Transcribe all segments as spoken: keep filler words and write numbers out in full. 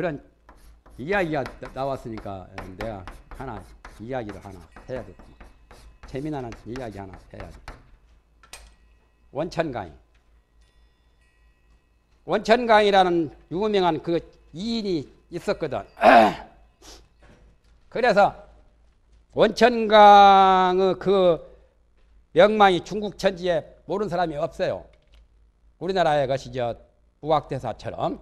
그런 이야기가 나왔으니까 내가 하나 이야기를 하나 해야겠지. 재미나는 이야기 하나 해야지. 원천강이. 원천강이라는 유명한 그 이인이 있었거든. 그래서 원천강의 그 명망이 중국 천지에 모르는 사람이 없어요. 우리나라의 것이 저 무학대사처럼.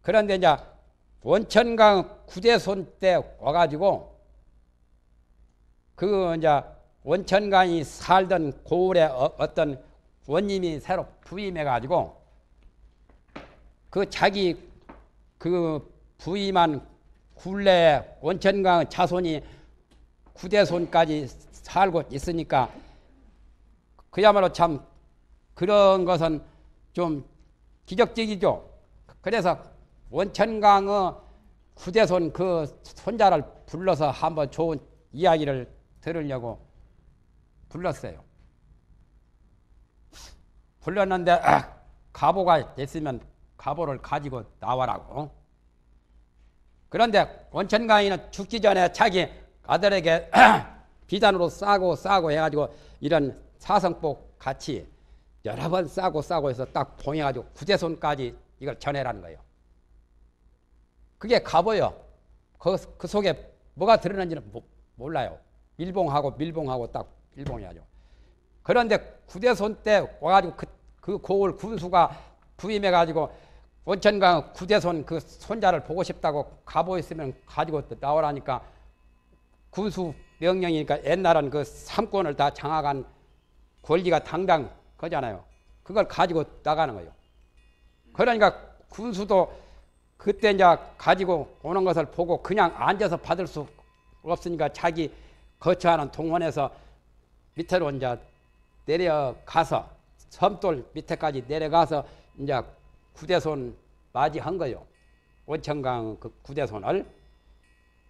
그런데 이제 원천강 구대손 때 와가지고 그 이제 원천강이 살던 고을의 어떤 원님이 새로 부임해가지고 그 자기 그 부임한 굴레 원천강 자손이 구대손까지 살고 있으니까 그야말로 참 그런 것은 좀 기적적이죠. 그래서 원천강의 구대손 그 손자를 불러서 한번 좋은 이야기를 들으려고 불렀어요. 불렀는데 아, 가보가 있으면 가보를 가지고 나와라고. 그런데 원천강이는 죽기 전에 자기 아들에게 비단으로 싸고 싸고 해가지고 이런 사성복 같이 여러 번 싸고 싸고 해서 딱 봉해가지고 구대손까지 이걸 전해라는 거예요. 그게 가보요. 그, 그 속에 뭐가 들었는지는 모, 몰라요. 밀봉하고 밀봉하고 딱 밀봉해야죠. 그런데 구대손 때 와가지고 그, 그 고을 군수가 부임해가지고 원천강 구대손 그 손자를 보고 싶다고 가보 있으면 가지고 나오라니까 군수 명령이니까 옛날은 그 삼권을 다 장악한 권리가 당당 거잖아요. 그걸 가지고 나가는 거예요. 그러니까 군수도 그때 이제 가지고 오는 것을 보고 그냥 앉아서 받을 수 없으니까 자기 거처하는 동원에서 밑으로 이제 내려가서 섬돌 밑에까지 내려가서 이제 구대손 맞이한 거요. 원천강 그 구대손을.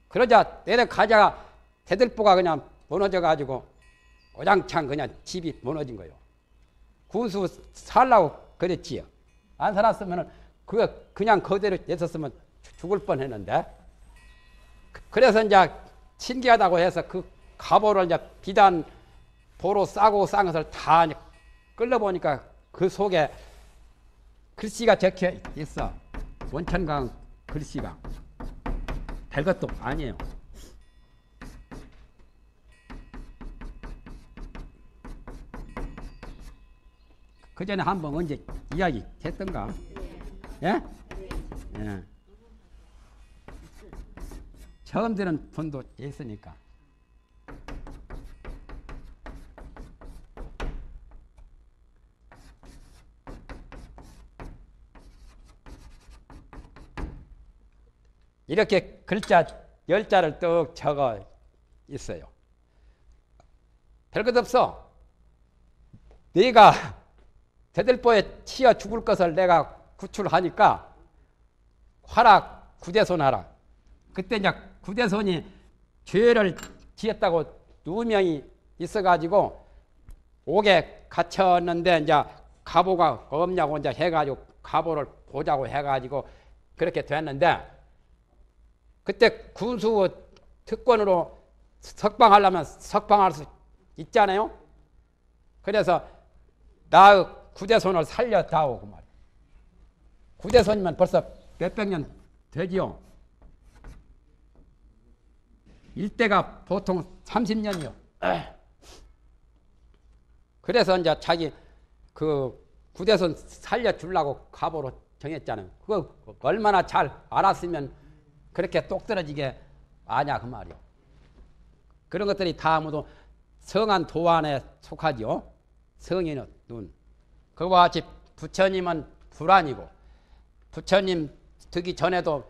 그러자 내려가자가 대들보가 그냥 무너져가지고 오장창 그냥 집이 무너진 거요. 군수 살라고 그랬지요. 안 살았으면은 그게 그냥 그대로 있었으면 죽을 뻔했는데. 그래서 이제 신기하다고 해서 그 가보를 이제 비단 보로 싸고 싼 것을 다 끌어보니까 그 속에 글씨가 적혀 있어. 원천강 글씨가. 별것도 아니에요. 그 전에 한번 언제 이야기 했던가? 예? 예. 처음 들은 분도 있으니까. 이렇게 글자 열자를 뚝 적어 있어요. 별것 없어. 네가 대들보에 치여 죽을 것을 내가 구출하니까 화라 구대손하라. 그때 이제 구대손이 죄를 지었다고 누명이 있어가지고 옥에 갇혔는데 이제 가보가 없냐고 이제 해가지고 가보를 보자고 해가지고 그렇게 됐는데 그때 군수 특권으로 석방하려면 석방할 수 있잖아요. 그래서 나의 구대손을 살려다오 그 말이에요. 구대손이면 벌써 몇백 년 되지요. 일대가 보통 삼십 년이요. 그래서 이제 자기 그 구대손 살려주려고 가보로 정했잖아요. 그거 얼마나 잘 알았으면 그렇게 똑 떨어지게 아냐 그 말이요. 그런 것들이 다 모두 성한 도안에 속하지요. 성인의 눈. 그와 같이 부처님은 불안이고 부처님 되기 전에도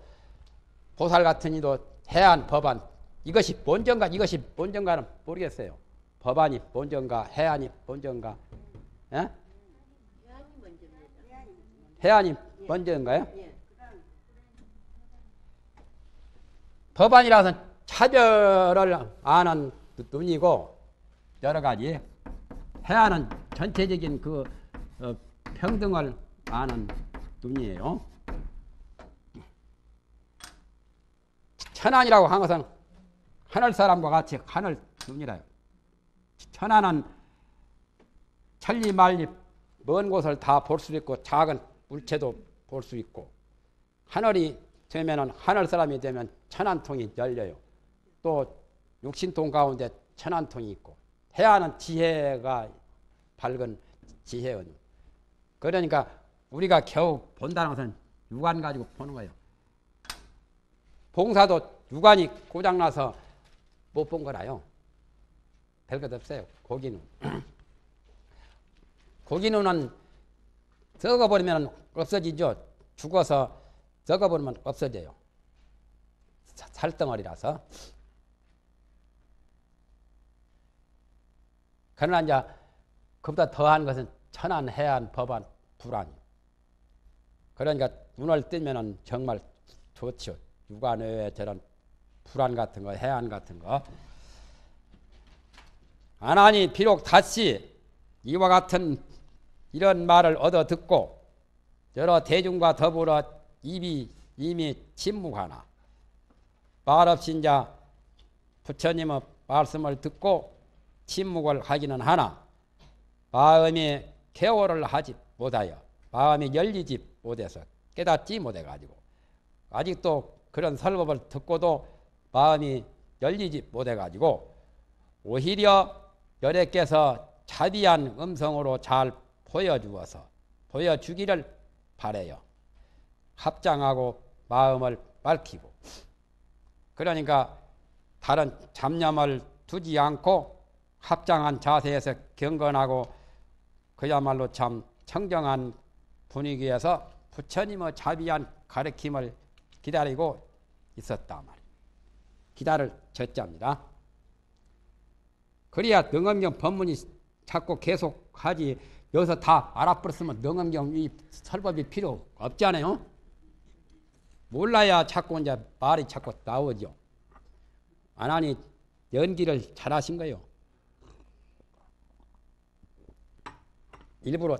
보살 같은 이도 해안 법안 이것이 본전가 이것이 본전가는 모르겠어요. 법안이 본전가 해안이 본전가 예? 해안이 본전가요? 법안이라서는 차별을 아는 눈이고 여러 가지 해안은 전체적인 그 평등을 아는 눈이에요. 천안이라고 한 것은 하늘 사람과 같이 하늘 눈이라요. 천안은 천리 만리 먼 곳을 다 볼 수 있고 작은 물체도 볼 수 있고, 하늘이 되면은 하늘 사람이 되면 천안통이 열려요. 또 육신통 가운데 천안통이 있고, 해안은 지혜가 밝은 지혜은. 그러니까 우리가 겨우 본다는 것은 육안 가지고 보는 거예요. 봉사도 육안이 고장나서 못 본 거라요. 별것 없어요. 고기는. 고기는 썩어버리면 없어지죠. 죽어서 썩어버리면 없어져요. 살덩어리라서. 그러나 이제 그보다 더한 것은 천안, 해안, 법안, 불안. 그러니까 눈을 뜨면은 정말 좋지요. 육안 외에 저런 불안 같은 거, 해안 같은 거. 아나니 비록 다시 이와 같은 이런 말을 얻어 듣고 여러 대중과 더불어 입이 이미 침묵하나, 말없이 이제 부처님의 말씀을 듣고 침묵을 하기는 하나 마음이 개월을 하지 못하여, 마음이 열리지 못해서 깨닫지 못해가지고, 아직도 그런 설법을 듣고도 마음이 열리지 못해가지고 오히려 여래께서 자비한 음성으로 잘 보여주어서 보여주기를 바래요. 합장하고 마음을 밝히고, 그러니까 다른 잡념을 두지 않고 합장한 자세에서 경건하고 그야말로 참 청정한 분위기에서 부처님의 자비한 가르침을 기다리고 있었다 말이에요. 기다릴 젖자입니다. 그래야 능엄경 법문이 자꾸 계속하지, 여기서 다 알아버렸으면 능엄경 이 설법이 필요 없잖아요. 몰라야 자꾸 이제 말이 자꾸 나오죠. 아나니 연기를 잘하신 거예요. 일부러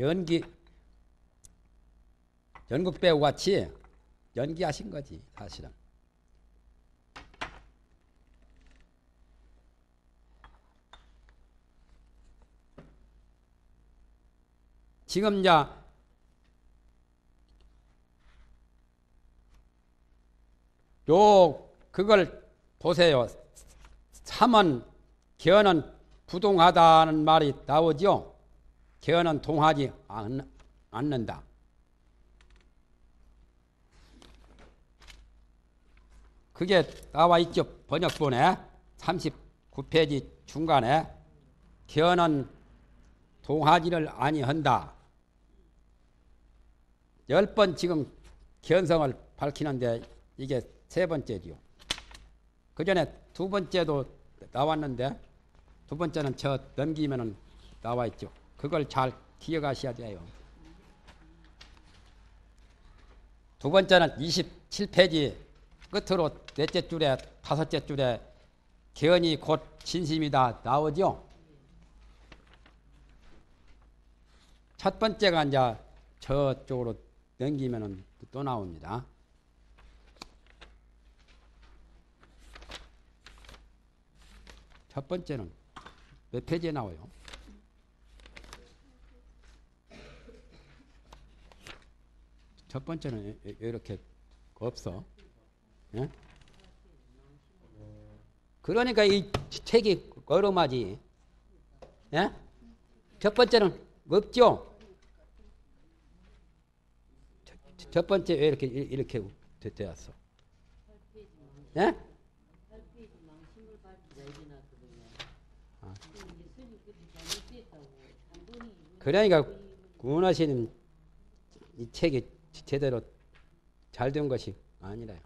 연기, 연극 배우 같이 연기하신 거지, 사실은. 지금 이제 요 그걸 보세요. 삼은 견은 부동하다는 말이 나오죠. 견은 동하지 않, 않는다. 그게 나와 있죠. 번역본에 삼십구 페이지 중간에 견은 동하지를 아니한다. 열 번 지금 견성을 밝히는데 이게 세 번째지요. 그 전에 두 번째도 나왔는데, 두 번째는 저 넘기면은 나와 있죠. 그걸 잘 기억하셔야 돼요. 두 번째는 이십칠 페이지 끝으로 넷째 줄에 다섯째 줄에 견이 곧 진심이다 나오죠. 첫 번째가 이제 저쪽으로 넘기면은 또 나옵니다. 첫 번째는 몇 페이지에 나와요? 첫 번째는 이렇게 없어. 예? 그러니까 이 책이 어려마지. 예? 첫 번째는 없죠. 첫 번째 왜 이렇게 이렇게 되었어? 예? 아. 그러니까 구원하시는 이 책이 제대로 잘 된 것이 아니라요.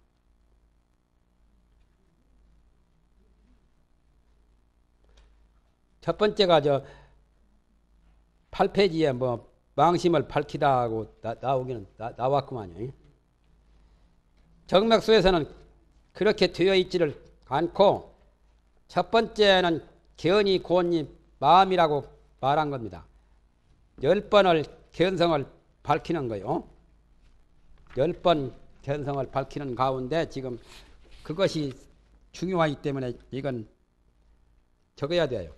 첫 번째가 저 팔 페이지에 뭐 망심을 밝히다 하고 나, 나오기는 나, 나왔구만요. 정맥수에서는 그렇게 되어 있지를 않고 첫 번째는 견이 고온이 마음이라고 말한 겁니다. 열 번을 견성을 밝히는 거요. 열 번 견성을 밝히는 가운데 지금 그것이 중요하기 때문에 이건 적어야 돼요.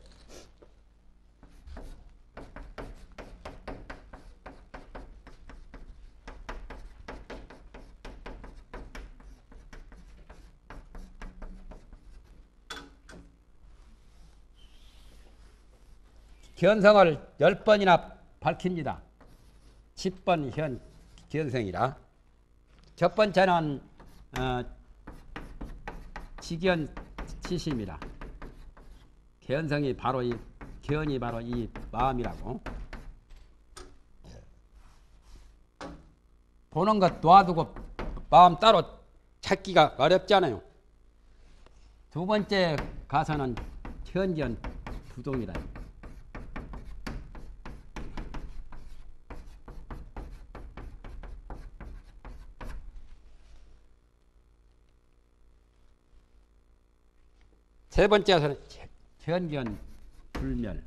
견성을 열 번이나 밝힙니다. 십 번 현, 견성이라. 첫 번째는 어, 직견치심이라. 견성이 바로 이 견이 바로 이 마음이라고. 보는 것 놔두고 마음 따로 찾기가 어렵잖아요. 두 번째 가서는 현견 부동이라. 세 번째에서는 현견 불멸.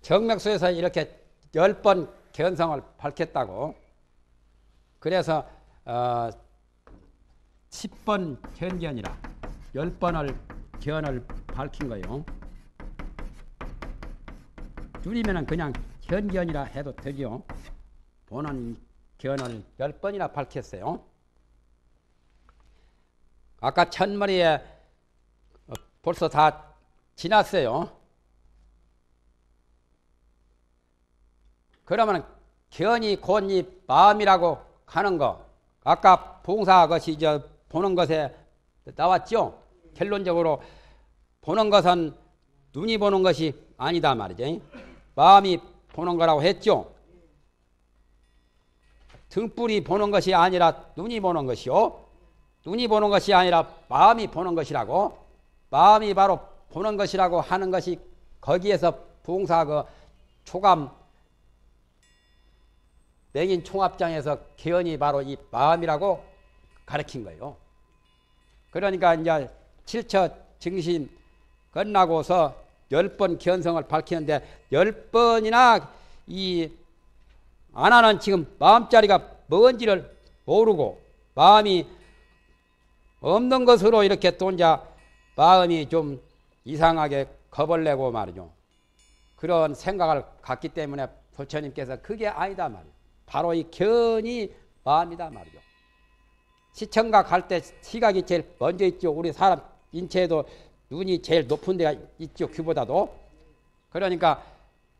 정맥수에서 이렇게 열 번 견성을 밝혔다고. 그래서 어, 십 번 견견이라. 열 번을 견을 밝힌 거예요. 줄이면은 그냥 견견이라 해도 되지요. 보는 견을 열 번이나 밝혔어요. 아까 첫머리에 벌써 다 지났어요. 그러면 견이 곧 이 마음이라고 하는 거, 아까 봉사 것이 저 보는 것에 나왔죠. 결론적으로 보는 것은 눈이 보는 것이 아니다 말이죠. 마음이 보는 거라고 했죠. 등불이 보는 것이 아니라 눈이 보는 것이요, 눈이 보는 것이 아니라 마음이 보는 것이라고, 마음이 바로 보는 것이라고 하는 것이 거기에서 봉사 그 초감 맹인 총합장에서 개연이 바로 이 마음이라고 가르친 거예요. 그러니까 이제 칠처 증심 끝나고서 열 번 견성을 밝히는데 열 번이나 이 아나는 지금 마음자리가 뭔지를 모르고 마음이 없는 것으로 이렇게 또 이제 마음이 좀 이상하게 겁을 내고 말이죠. 그런 생각을 갖기 때문에 부처님께서 그게 아니다 말이에요. 바로 이 견이 마음이다 말이죠. 시청각 할 때 시각이 제일 먼저 있죠. 우리 사람 인체에도 눈이 제일 높은 데가 있죠. 귀보다도. 그러니까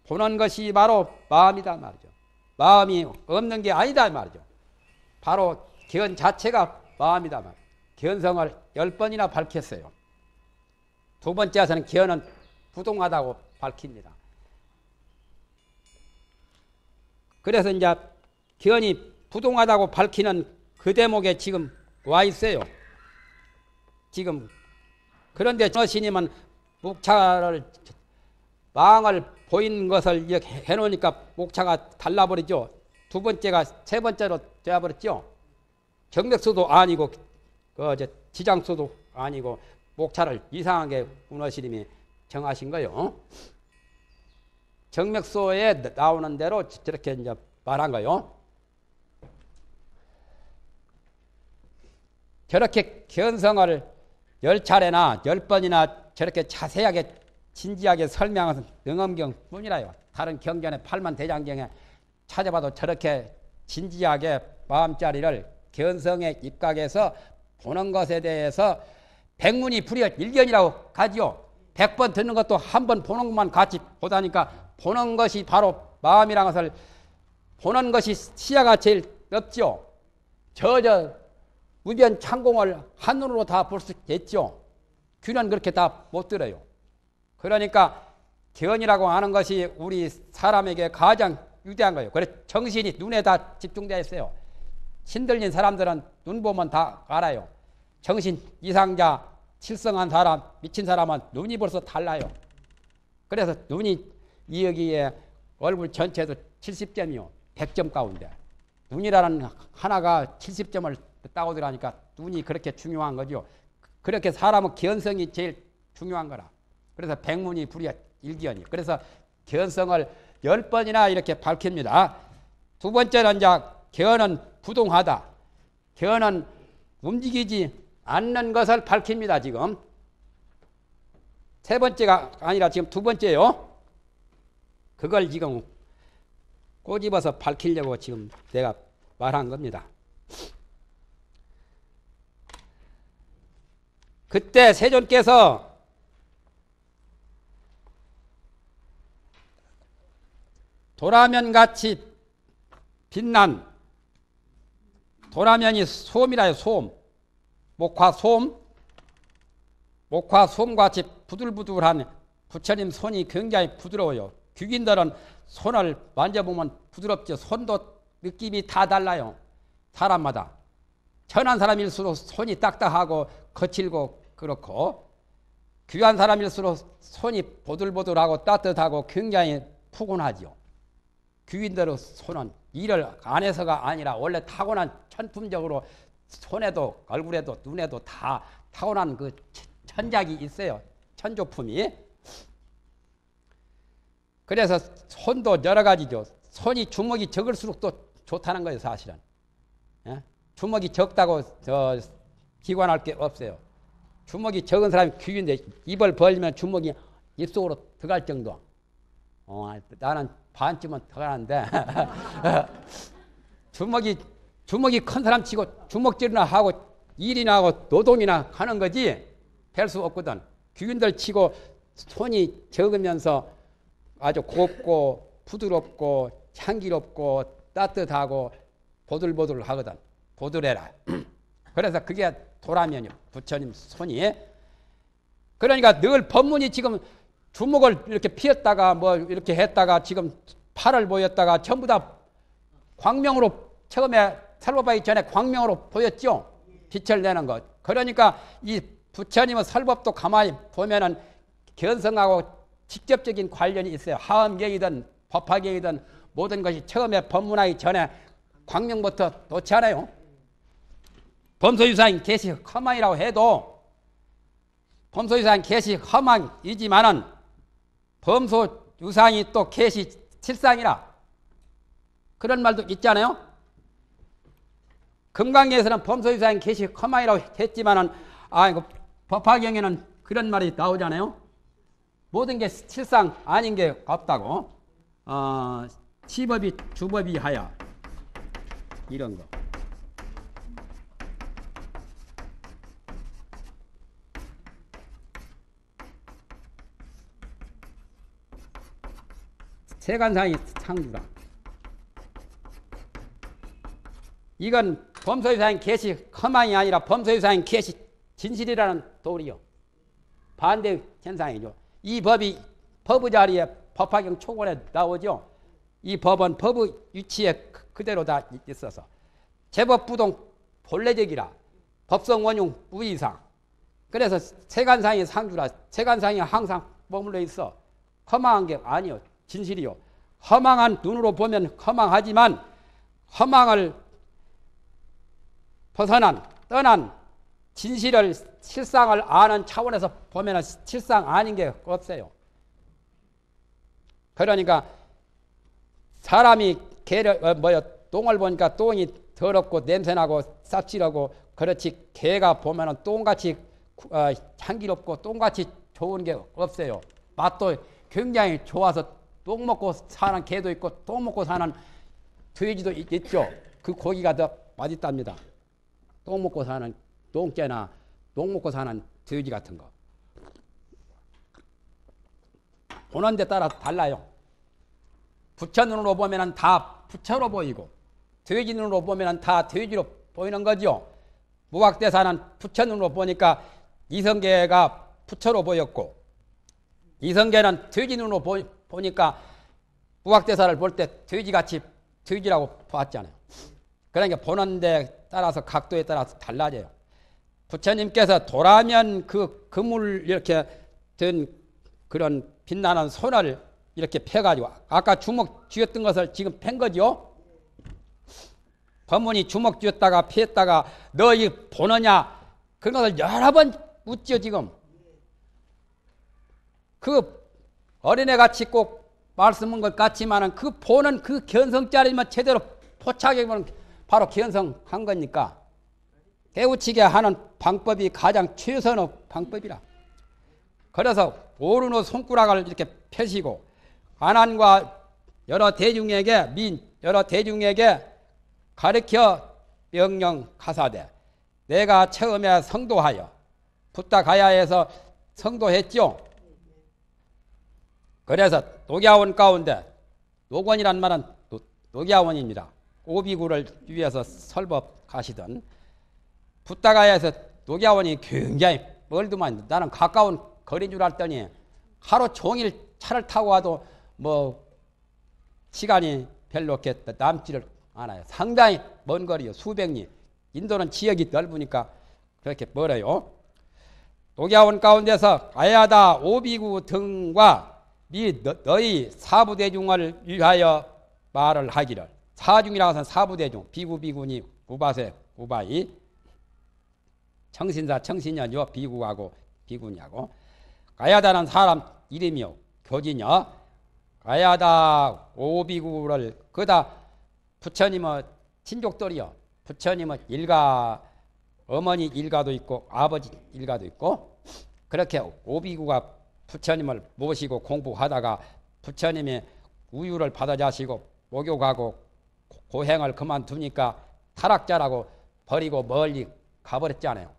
보는 것이 바로 마음이다 말이죠. 마음이 없는 게 아니다 말이죠. 바로 견 자체가 마음이다만 견성을 열 번이나 밝혔어요. 두 번째에서는 견은 부동하다고 밝힙니다. 그래서 이제 견이 부동하다고 밝히는 그 대목에 지금 와 있어요. 지금 그런데 스님은 목차를 망을 보인 것을 이렇게 해놓으니까 목차가 달라버리죠. 두 번째가 세 번째로 되어버렸죠. 정맥수도 아니고 그 지장수도 아니고 목차를 이상하게 운어스님이 정하신 거예요. 정맥수에 나오는 대로 저렇게 이제 말한 거요. 저렇게 견성을 열 차례나 열 번이나 저렇게 자세하게 진지하게 설명하는 능엄경 뿐이라요. 다른 경전의 팔만대장경에 찾아봐도 저렇게 진지하게 마음자리를 견성의 입각에서 보는 것에 대해서 백문이 불여 일견이라고 가지요. 백 번 듣는 것도 한 번 보는 것만 같이 보다니까 보는 것이 바로 마음이라는 것을 보는 것이 시야가 제일 넓죠. 저, 저, 무변 창공을 한눈으로 다 볼 수 있죠. 귀는 그렇게 다 못 들어요. 그러니까 견이라고 하는 것이 우리 사람에게 가장 유대한 거예요. 그래서 정신이 눈에 다 집중되어 있어요. 신들린 사람들은 눈 보면 다 알아요. 정신 이상자, 칠성한 사람, 미친 사람은 눈이 벌써 달라요. 그래서 눈이 이 여기에 얼굴 전체도 칠십 점이요. 백 점 가운데. 눈이라는 하나가 칠십 점을 따오더라니까 눈이 그렇게 중요한 거죠. 그렇게 사람은 견성이 제일 중요한 거라. 그래서 백문이 불여 일견이. 그래서 견성을 열 번이나 이렇게 밝힙니다. 두 번째는 이제 견은 부동하다. 견은 움직이지 않는 것을 밝힙니다. 지금 세 번째가 아니라 지금 두 번째요. 그걸 지금 꼬집어서 밝히려고 지금 내가 말한 겁니다. 그때 세존께서 도라면같이 빛난 도라면이 솜이라요. 솜. 목화솜. 목화솜같이 부들부들한 부처님 손이 굉장히 부드러워요. 귀인들은 손을 만져보면 부드럽죠. 손도 느낌이 다 달라요. 사람마다. 천한 사람일수록 손이 딱딱하고 거칠고 그렇고 귀한 사람일수록 손이 보들보들하고 따뜻하고 굉장히 푸근하죠. 귀인대로 손은 일을 안 해서가 아니라 원래 타고난 천품적으로 손에도 얼굴에도 눈에도 다 타고난 그 천작이 있어요. 천조품이. 그래서 손도 여러 가지죠. 손이 주먹이 적을수록 또 좋다는 거예요. 사실은. 예? 주먹이 적다고 저 기관할 게 없어요. 주먹이 적은 사람이 귀인데 입을 벌리면 주먹이 입속으로 들어갈 정도. 어, 나는 반쯤은 더 가는데 주먹이 주먹이 큰 사람 치고 주먹질이나 하고 일이나 하고 노동이나 하는 거지 될 수 없거든. 귀인들 치고 손이 적으면서 아주 곱고 부드럽고 향기롭고 따뜻하고 보들보들 하거든. 보들해라. 그래서 그게 도라면이요. 부처님 손이. 그러니까 늘 법문이 지금 주먹을 이렇게 피었다가 뭐 이렇게 했다가 지금 팔을 보였다가 전부 다 광명으로 처음에 설법하기 전에 광명으로 보였죠. 빛을 내는 것. 그러니까 이 부처님의 설법도 가만히 보면은 견성하고 직접적인 관련이 있어요. 하엄경이든 법화경이든 모든 것이 처음에 법문하기 전에 광명부터 놓지 않아요. 범소유사인 개시 허망이라고 해도 범소유사인 개시 허망이지만은 범소유상이 또 개시 칠상이라 그런 말도 있잖아요. 금강경에서는 범소유사인 개시 허망이라고 했지만은 아 이거 법화경에는 그런 말이 나오잖아요. 모든 게 칠상 아닌 게 없다고. 어, 시법이 주법이 하야 이런 거. 세간상이 창조라. 이건 범소유사인 개시 허망이 아니라 범소유사인 개시 진실이라는 도리요. 반대 현상이죠. 이 법이 법의 자리에 법화경 초권에 나오죠. 이 법은 법의 위치에 그대로 다 있어서 제법부동 본래적이라 법성원용 무이상. 그래서 세간상의 상주라 세간상이 항상 머물러 있어. 허망한 게 아니요. 진실이요. 허망한 눈으로 보면 허망하지만 허망을 벗어난 떠난 진실을 실상을 아는 차원에서 보면 실상 아닌 게 없어요. 그러니까 사람이 개를 어, 뭐요 똥을 보니까 똥이 더럽고 냄새나고 쌉질하고 그렇지 개가 보면은 똥같이 어, 향기롭고 똥같이 좋은 게 없어요. 맛도 굉장히 좋아서 똥 먹고 사는 개도 있고 똥 먹고 사는 돼지도 있죠. 그 고기가 더 맛있답니다. 똥 먹고 사는 똥개나 똥 먹고 사는 돼지 같은 거. 보는 데 따라 달라요. 부처 눈으로 보면 다 부처로 보이고 돼지 눈으로 보면 다 돼지로 보이는 거죠. 무학대사는 부처 눈으로 보니까 이성계가 부처로 보였고 이성계는 돼지 눈으로 보, 보니까 무학대사를 볼 때 돼지같이 돼지라고 봤잖아요. 그러니까 보는 데 따라서 각도에 따라서 달라져요. 부처님께서 돌아면 그 그물 이렇게 든 그런 빛나는 손을 이렇게 펴가지고 아까 주먹 쥐었던 것을 지금 편 거죠. 법문이 주먹 쥐었다가 피했다가 너희 보느냐 그런 것을 여러 번 웃죠. 지금 그 어린애같이 꼭 말씀한 것 같지만 그 보는 그 견성짜리만 제대로 포착해 보면 바로 견성한 거니까 깨우치게 하는 방법이 가장 최선의 방법이라. 그래서 오른의 손가락을 이렇게 펴시고 안한과 여러 대중에게 민 여러 대중에게 가르쳐 명령하사대 내가 처음에 성도하여 부탁하야에서 성도했죠. 그래서 독야원 가운데 녹원이란 말은 독야원입니다. 오비구를 위해서 설법하시던 부탁하야에서 독야원이 굉장히 멀더만 나는 가까운 거리인 줄 알았더니 하루 종일 차를 타고 와도 뭐 시간이 별로 이렇게 남지를 않아요. 상당히 먼 거리요. 수백 리. 인도는 지역이 넓으니까 그렇게 멀어요. 독야원 가운데서 아야다 오비구 등과 미 너, 너희 사부대중을 위하여 말을 하기를 사중이라고 해서 사부대중 비구비구니 우바세 우바이 청신사 청신녀죠. 비구하고 비구니하고 가야다는 사람 이름이요. 교지녀 가야다 오비구를 그다 부처님의 친족들이요. 부처님의 일가 어머니 일가도 있고 아버지 일가도 있고 그렇게 오비구가 부처님을 모시고 공부하다가 부처님이 우유를 받아 자시고 목욕하고 고행을 그만두니까 타락자라고 버리고 멀리 가버렸잖아요.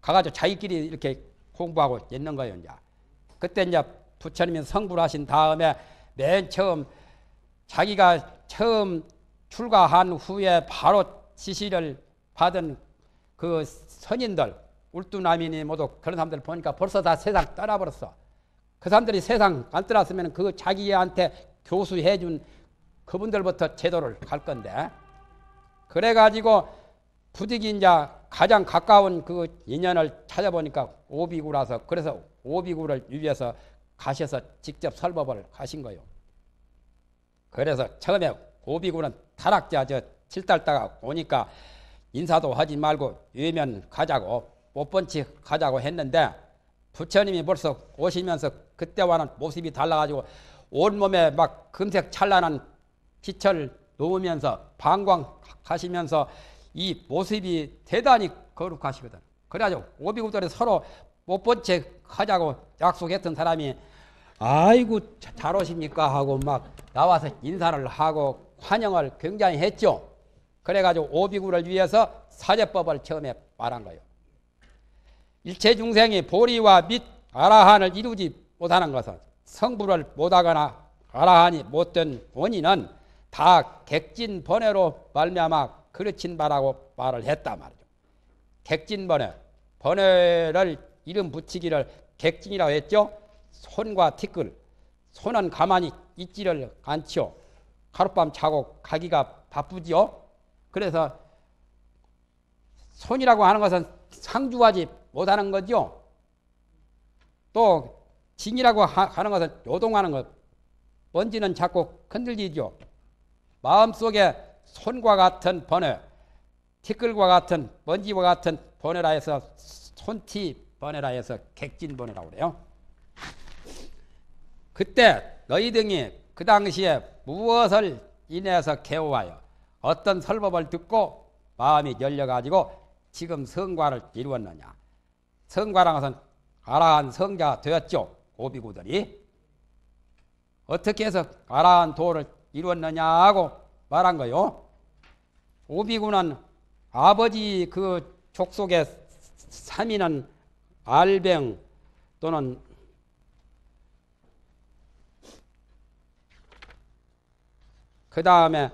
가가지고 자기끼리 이렇게 공부하고 있는 거예요. 이제. 그때 이제 부처님이 성불 하신 다음에 맨 처음 자기가 처음 출가한 후에 바로 지시를 받은 그 선인들 울뚜나미니 모두 그런 사람들 보니까 벌써 다 세상 떠나버렸어. 그 사람들이 세상 안 떠났으면 그 자기한테 교수해준 그분들부터 제도를 갈 건데 그래가지고 부득이 이제 가장 가까운 그 인연을 찾아보니까 오비구라서 그래서 오비구를 위해서 가셔서 직접 설법을 하신 거예요. 그래서 처음에 오비구는 타락자 저 칠달다가 오니까 인사도 하지 말고 외면 가자고 못 본 척 가자고 했는데 부처님이 벌써 오시면서 그때와는 모습이 달라가지고 온몸에 막 금색 찬란한 빛을 놓으면서 방광하시면서 이 모습이 대단히 거룩하시거든. 그래가지고 오비구들이 서로 못 본 척 하자고 약속했던 사람이 아이고 잘 오십니까 하고 막 나와서 인사를 하고 환영을 굉장히 했죠. 그래가지고 오비구를 위해서 사제법을 처음에 말한 거예요. 일체 중생이 보리와 및 아라한을 이루지 못하는 것은 성불을 못하거나 아라한이 못된 원인은 다 객진 번뇌로 말미암아 그르친 바라고 말을 했단 말이죠. 객진번외, 번외를 이름 붙이기를 객진이라고 했죠. 손과 티끌, 손은 가만히 있지를 않지요. 하룻밤 자고 가기가 바쁘지요. 그래서 손이라고 하는 것은 상주하지 못하는 거죠. 또 진이라고 하는 것은 요동하는 것, 먼지는 자꾸 흔들리죠. 마음속에 손과 같은 번외, 티끌과 같은 먼지와 같은 번외라 해서 손티 번외라 해서 객진 번외라고 그래요. 그때 너희 등이 그 당시에 무엇을 인해서 개호하여 어떤 설법을 듣고 마음이 열려가지고 지금 성과를 이루었느냐. 성과란 것은 아라한 성자가 되었죠. 오비구들이. 어떻게 해서 아라한 도를 이루었느냐고 말한 거요. 오비구는 아버지 그 족속의 삼인은 알뱅 또는 그 다음에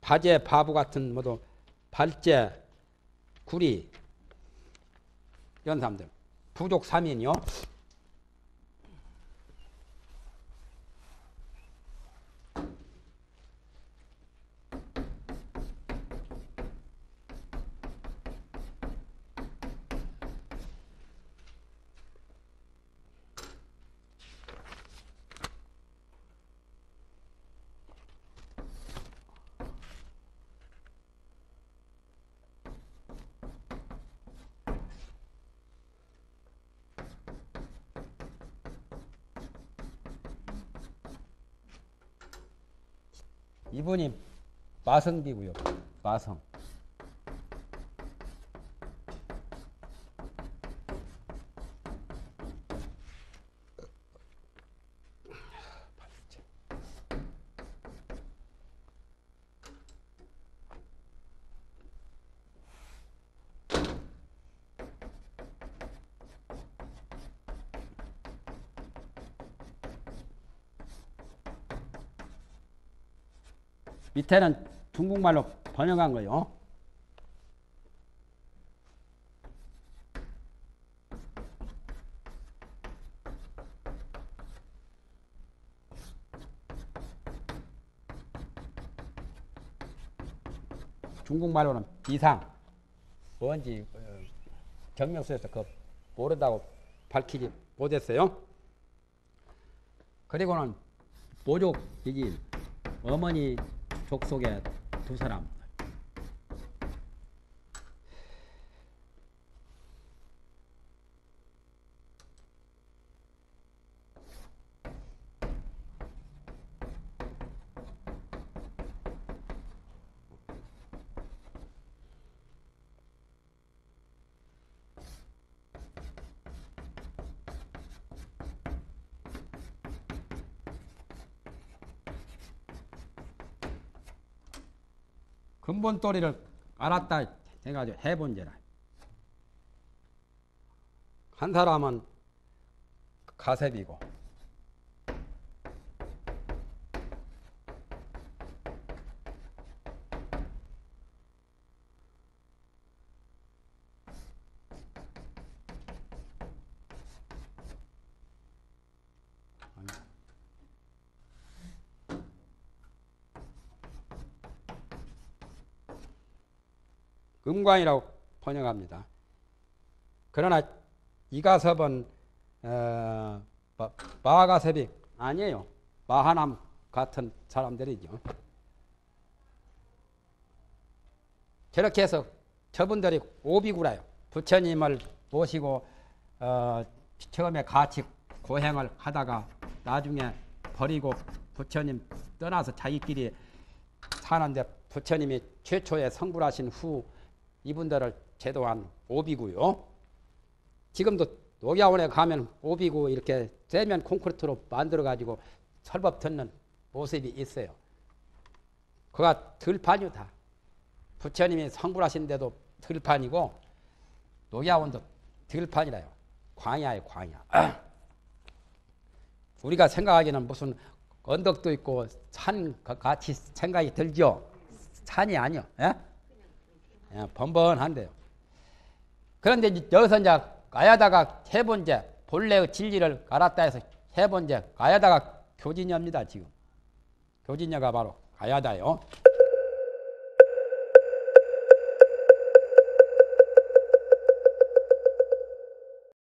바제 바부 같은 뭐도 발제 구리 이런 사람들 부족 삼인이요. 이분이 마성비고요. 마성. 밑에는 중국말로 번역한 거요. 중국말로는 비상, 뭔지 경명수에서 그 모른다고 밝히지 못했어요. 그리고는 모족, 이기 어머니 족속의 두 사람. 근본도리를 알았다 해가지고 해본제라. 한 사람은 가세비고 금관이라고 번역합니다. 그러나 이가섭은 어, 마가섭이 아니에요. 마하남 같은 사람들이죠. 저렇게 해서 저분들이 오비구라요. 부처님을 모시고 어, 처음에 같이 고행을 하다가 나중에 버리고 부처님 떠나서 자기끼리 사는데 부처님이 최초에 성불하신 후 이분들을 제도한 오비구요. 지금도 독야원에 가면 오비구 이렇게 세면 콘크리트로 만들어가지고 설법 듣는 모습이 있어요. 그가 들판이요 다. 부처님이 성불하신 데도 들판이고 독야원도 들판이라요. 광야예요 광야. 우리가 생각하기에는 무슨 언덕도 있고 산같이 생각이 들죠. 산이 아니요. 예? 예, 번번한데요. 그런데 이제 여기서 이제 가야다가 세 번째 본래의 진리를 알았다 해서 세 번째 가야다가 교진여입니다. 지금 교진여가 바로 가야다요.